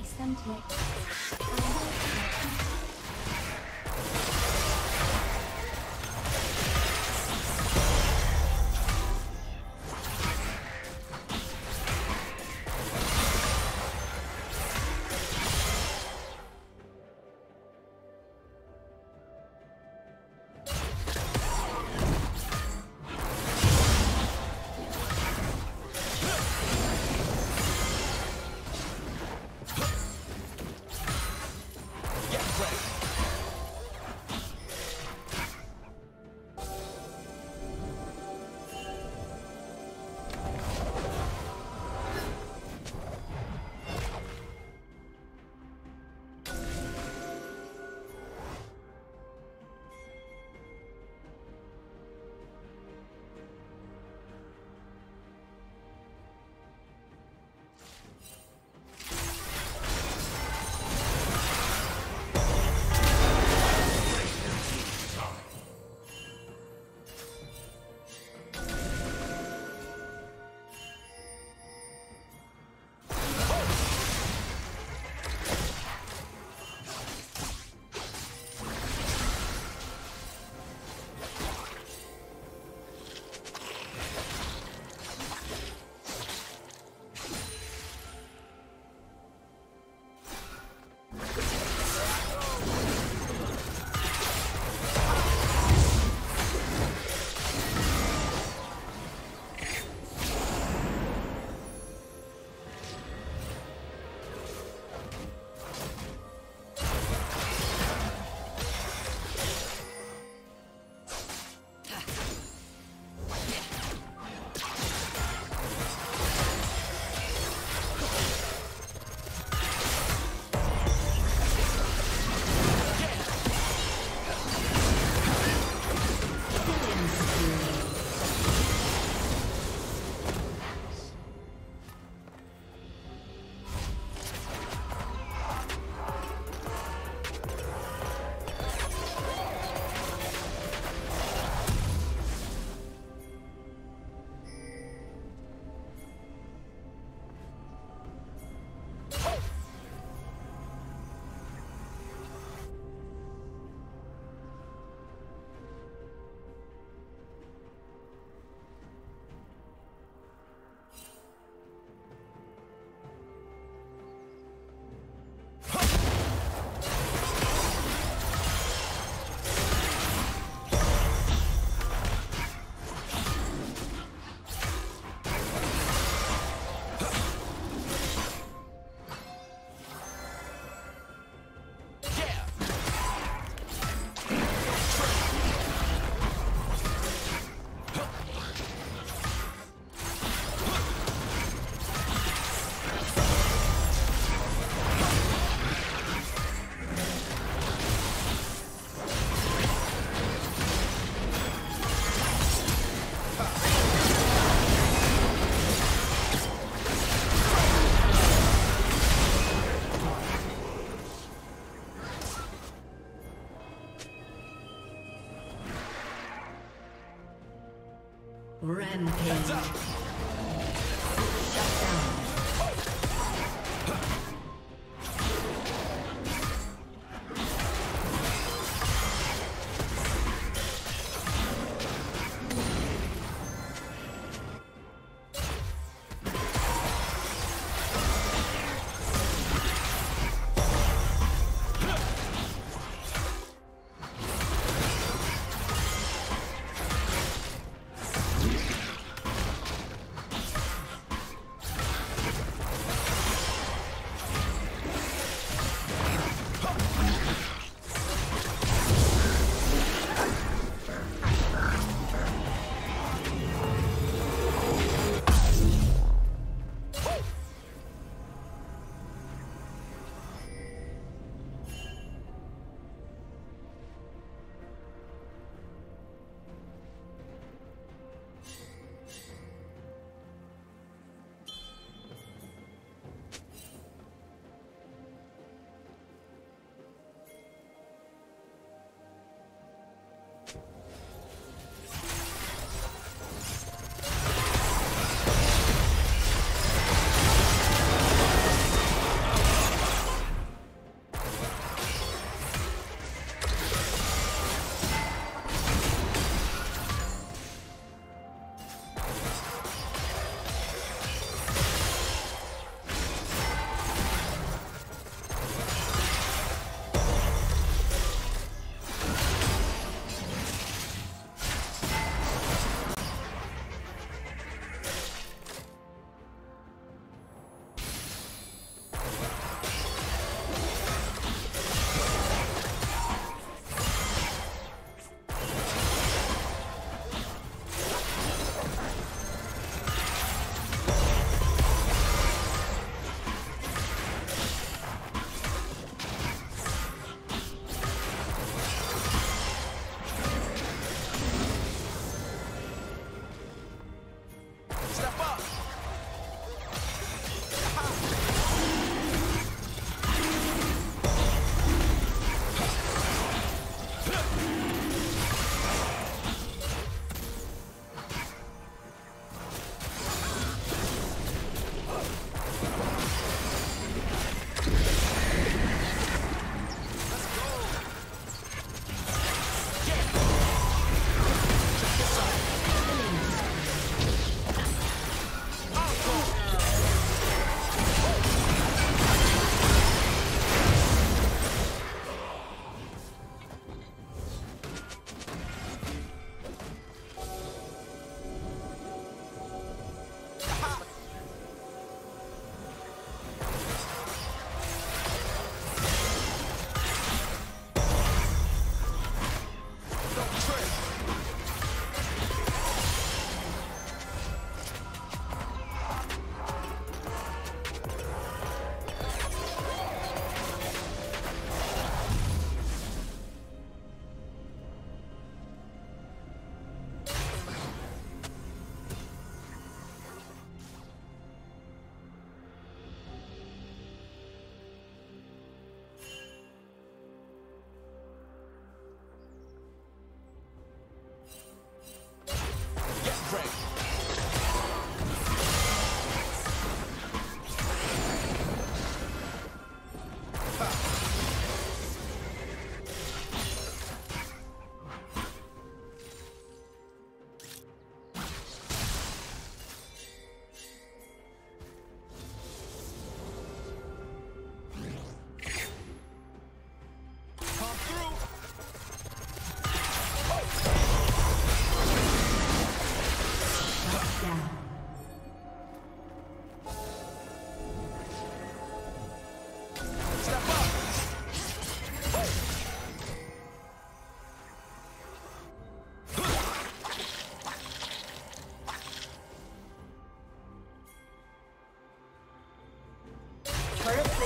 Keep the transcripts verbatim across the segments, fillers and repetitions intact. jestem tu. Rampage.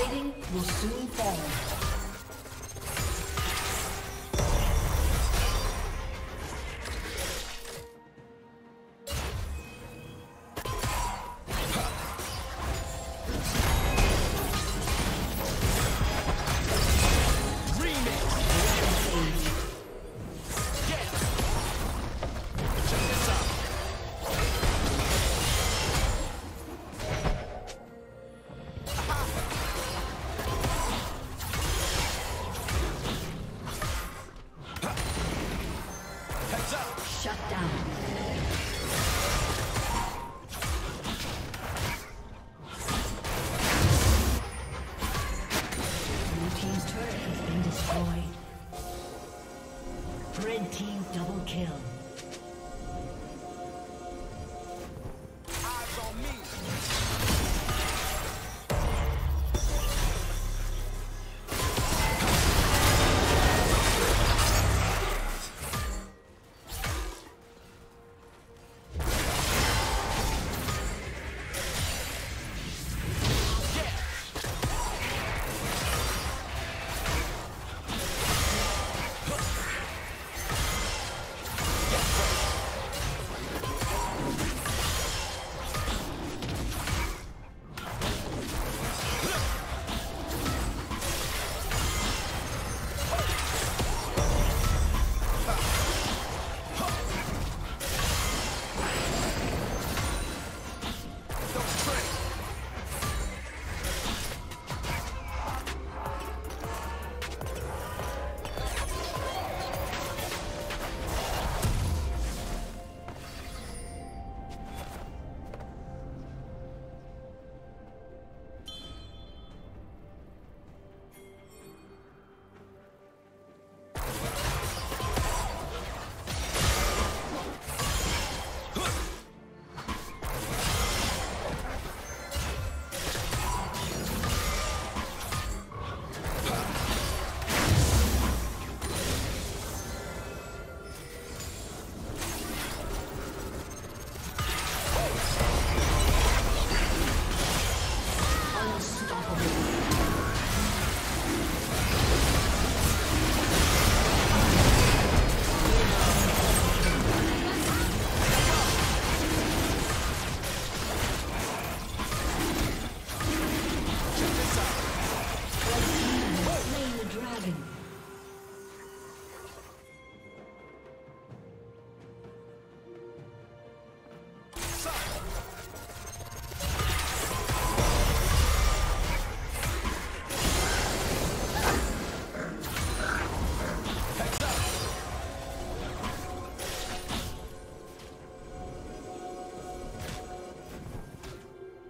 plating will soon fall.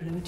Blue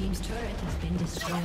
team's turret has been destroyed.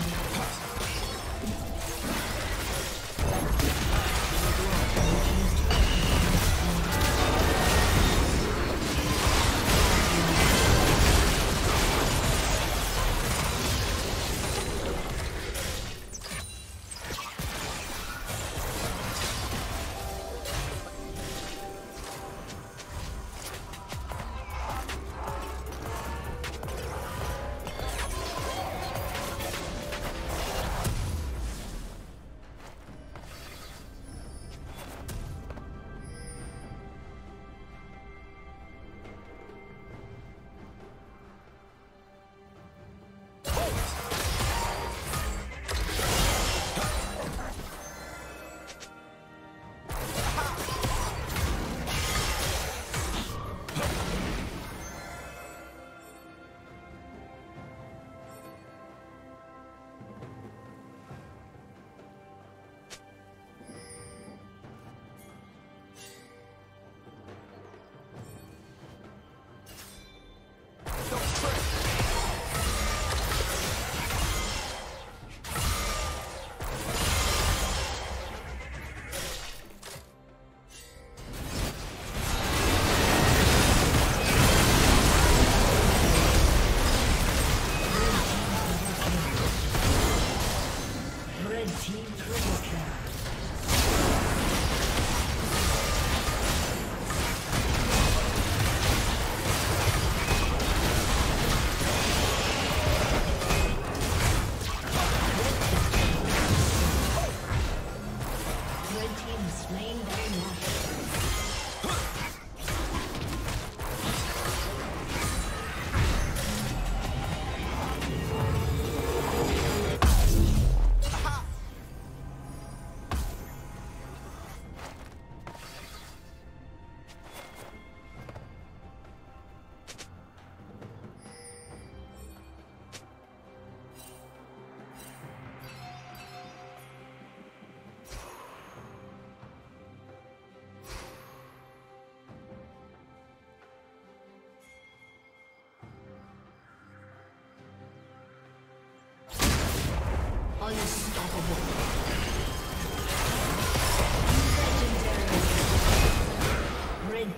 Unstoppable. Red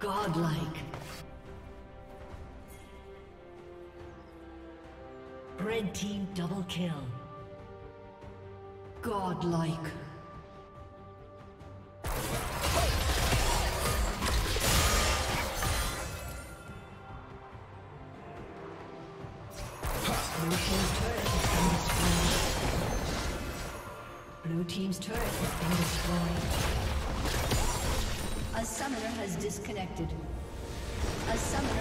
Godlike. Red team double kill. Godlike. Blue team's turret has been destroyed. Blue team's turret has been destroyed. A summoner has disconnected. A summoner